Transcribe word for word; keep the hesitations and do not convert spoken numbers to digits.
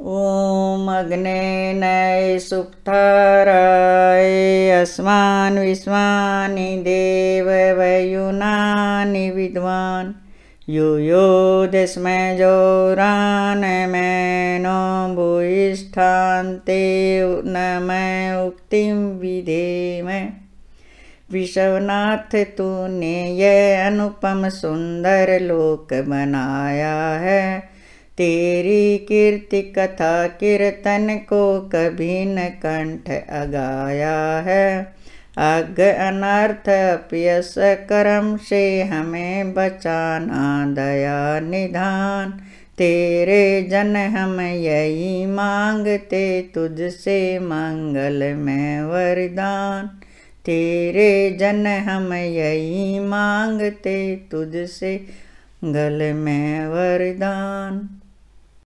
Om Agne Nay Suptaray Asman Vismani Deva Vayunani Vidwan Yuyo Desme Jorane Meno Bhuishthante Utname Uktim Videme Vishwanath तूने यह अनुपम सुंदर लोक बनाया है। तेरी कीर्ति कथा कीर्तन को कभी न कंठ अगाया है। अग अनर्थ अपयस कर्म से हमें बचाना दया निधान। तेरे जन हम यही मांगते तुझसे मंगल में वरदान। तेरे जन हम यही मांगते तुझसे गल में वरदान।